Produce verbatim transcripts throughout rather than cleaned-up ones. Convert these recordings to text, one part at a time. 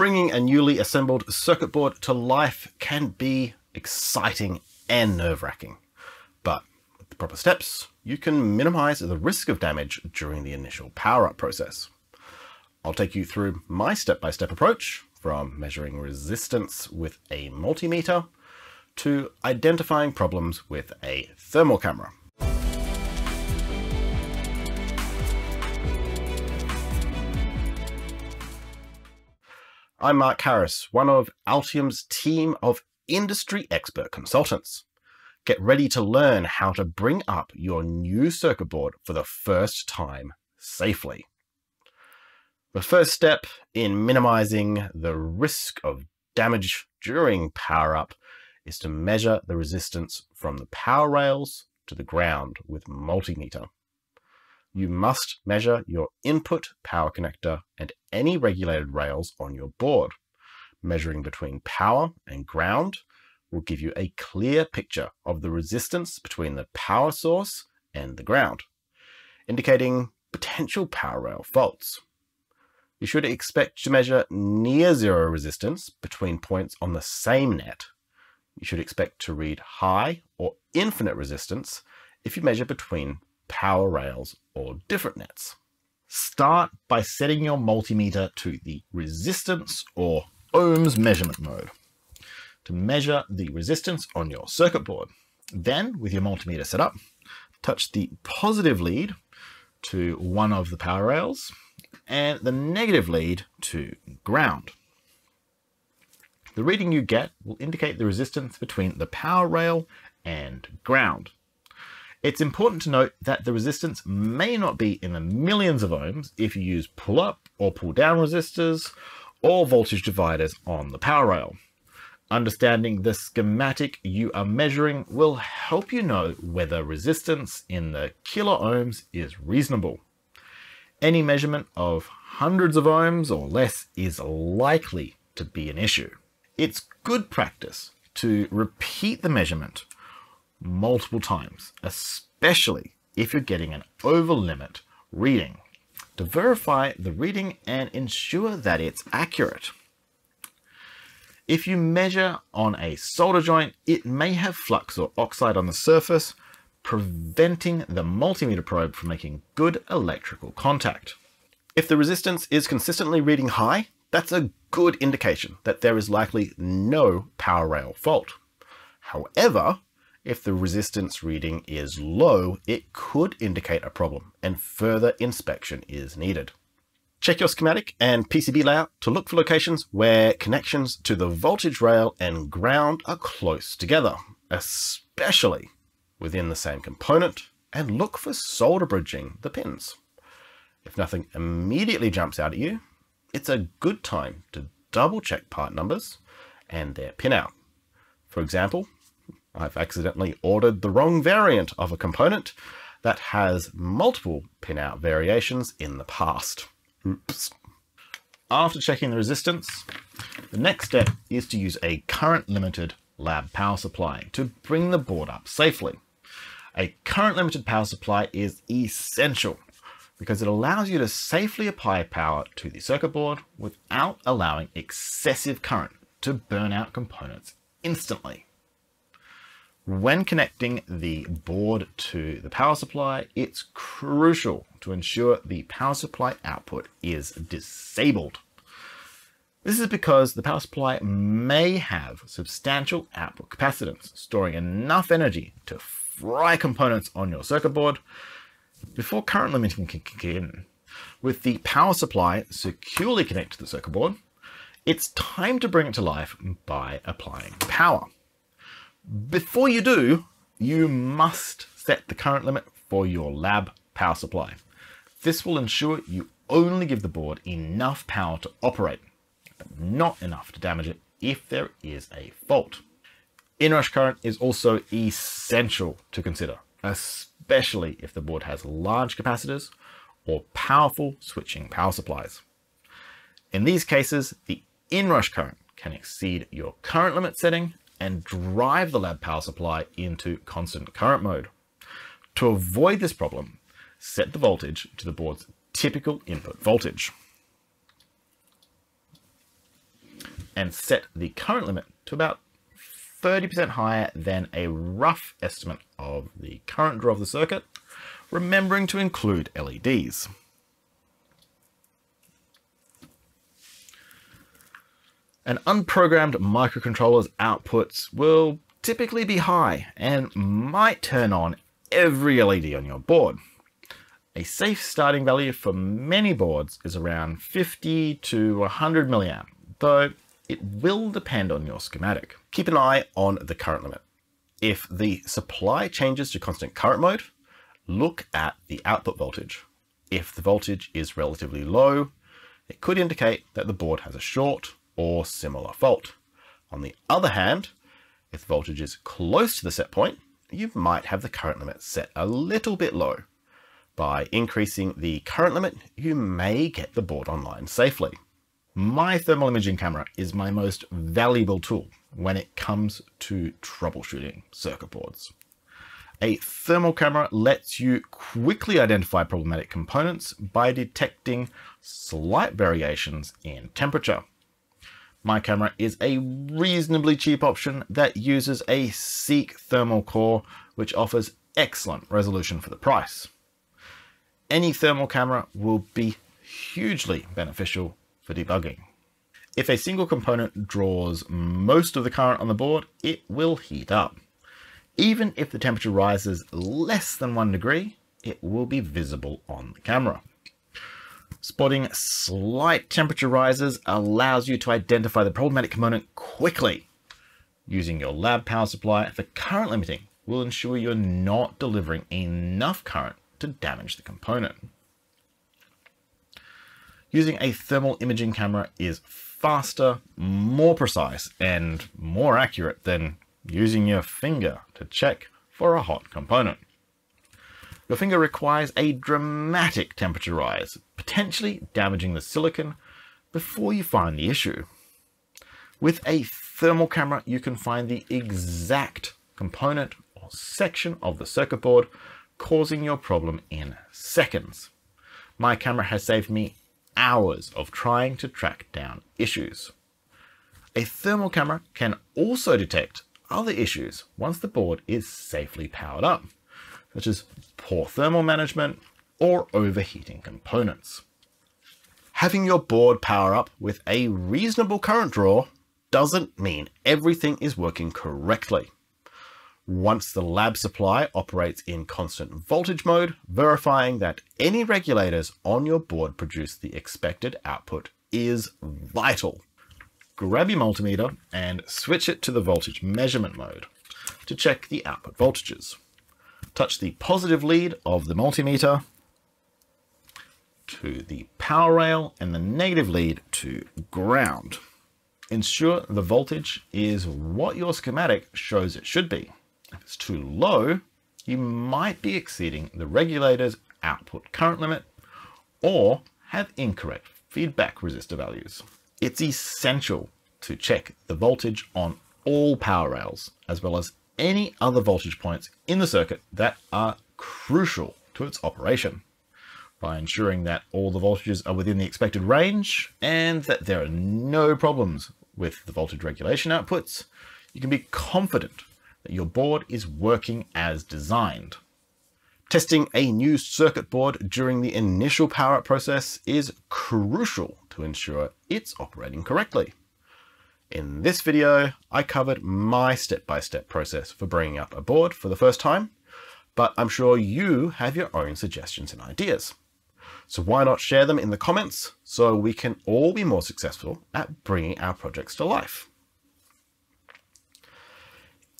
Bringing a newly assembled circuit board to life can be exciting and nerve-wracking, but with the proper steps, you can minimize the risk of damage during the initial power-up process. I'll take you through my step-by-step approach, from measuring resistance with a multimeter to identifying problems with a thermal camera. I'm Mark Harris, one of Altium's team of industry expert consultants. Get ready to learn how to bring up your new circuit board for the first time safely. The first step in minimizing the risk of damage during power-up is to measure the resistance from the power rails to the ground with multimeter. You must measure your input power connector and any regulated rails on your board. Measuring between power and ground will give you a clear picture of the resistance between the power source and the ground, indicating potential power rail faults. You should expect to measure near zero resistance between points on the same net. You should expect to read high or infinite resistance if you measure between power rails or different nets. Start by setting your multimeter to the resistance or ohms measurement mode to measure the resistance on your circuit board. Then, with your multimeter set up, touch the positive lead to one of the power rails and the negative lead to ground. The reading you get will indicate the resistance between the power rail and ground. It's important to note that the resistance may not be in the millions of ohms if you use pull-up or pull-down resistors or voltage dividers on the power rail. Understanding the schematic you are measuring will help you know whether resistance in the kilo ohms is reasonable. Any measurement of hundreds of ohms or less is likely to be an issue. It's good practice to repeat the measurement multiple times, especially if you're getting an over limit reading, to verify the reading and ensure that it's accurate. If you measure on a solder joint, it may have flux or oxide on the surface, preventing the multimeter probe from making good electrical contact. If the resistance is consistently reading high, that's a good indication that there is likely no power rail fault. However, if the resistance reading is low, it could indicate a problem and further inspection is needed. Check your schematic and P C B layout to look for locations where connections to the voltage rail and ground are close together, especially within the same component, and look for solder bridging the pins. If nothing immediately jumps out at you, it's a good time to double check part numbers and their pinout. For example, I've accidentally ordered the wrong variant of a component that has multiple pinout variations in the past. Oops. After checking the resistance, the next step is to use a current limited lab power supply to bring the board up safely. A current limited power supply is essential because it allows you to safely apply power to the circuit board without allowing excessive current to burn out components instantly. When connecting the board to the power supply, it's crucial to ensure the power supply output is disabled. This is because the power supply may have substantial output capacitance, storing enough energy to fry components on your circuit board before current limiting can kick in. With the power supply securely connected to the circuit board, it's time to bring it to life by applying power. Before you do, you must set the current limit for your lab power supply. This will ensure you only give the board enough power to operate, but not enough to damage it if there is a fault. Inrush current is also essential to consider, especially if the board has large capacitors or powerful switching power supplies. In these cases, the inrush current can exceed your current limit setting and drive the lab power supply into constant current mode. To avoid this problem, set the voltage to the board's typical input voltage. and set the current limit to about thirty percent higher than a rough estimate of the current draw of the circuit, remembering to include L E Ds. An unprogrammed microcontroller's outputs will typically be high and might turn on every L E D on your board. A safe starting value for many boards is around fifty to one hundred milliamp, though it will depend on your schematic. Keep an eye on the current limit. If the supply changes to constant current mode, look at the output voltage. If the voltage is relatively low, it could indicate that the board has a short or similar fault. On the other hand, if the voltage is close to the set point, you might have the current limit set a little bit low. By increasing the current limit, you may get the board online safely. My thermal imaging camera is my most valuable tool when it comes to troubleshooting circuit boards. A thermal camera lets you quickly identify problematic components by detecting slight variations in temperature. My camera is a reasonably cheap option that uses a Seek thermal core, which offers excellent resolution for the price. Any thermal camera will be hugely beneficial for debugging. If a single component draws most of the current on the board, it will heat up. Even if the temperature rises less than one degree, it will be visible on the camera. Spotting slight temperature rises allows you to identify the problematic component quickly. Using your lab power supply for current limiting will ensure you're not delivering enough current to damage the component. Using a thermal imaging camera is faster, more precise, and more accurate than using your finger to check for a hot component. Your finger requires a dramatic temperature rise, potentially damaging the silicon before you find the issue. With a thermal camera, you can find the exact component or section of the circuit board causing your problem in seconds. My camera has saved me hours of trying to track down issues. A thermal camera can also detect other issues once the board is safely powered up, such as poor thermal management or overheating components. Having your board power up with a reasonable current draw doesn't mean everything is working correctly. Once the lab supply operates in constant voltage mode, verifying that any regulators on your board produce the expected output is vital. Grab your multimeter and switch it to the voltage measurement mode to check the output voltages. Touch the positive lead of the multimeter to the power rail and the negative lead to ground. Ensure the voltage is what your schematic shows it should be. If it's too low, you might be exceeding the regulator's output current limit or have incorrect feedback resistor values. It's essential to check the voltage on all power rails, as well as any other voltage points in the circuit that are crucial to its operation. By ensuring that all the voltages are within the expected range and that there are no problems with the voltage regulation outputs, you can be confident that your board is working as designed. Testing a new circuit board during the initial power-up process is crucial to ensure it's operating correctly. In this video, I covered my step-by-step process for bringing up a board for the first time, but I'm sure you have your own suggestions and ideas. So why not share them in the comments so we can all be more successful at bringing our projects to life?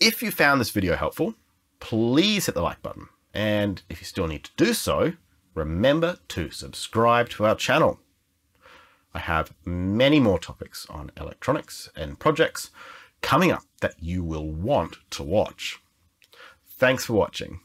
If you found this video helpful, please hit the like button. And if you still need to do so, remember to subscribe to our channel. I have many more topics on electronics and projects coming up that you will want to watch. Thanks for watching.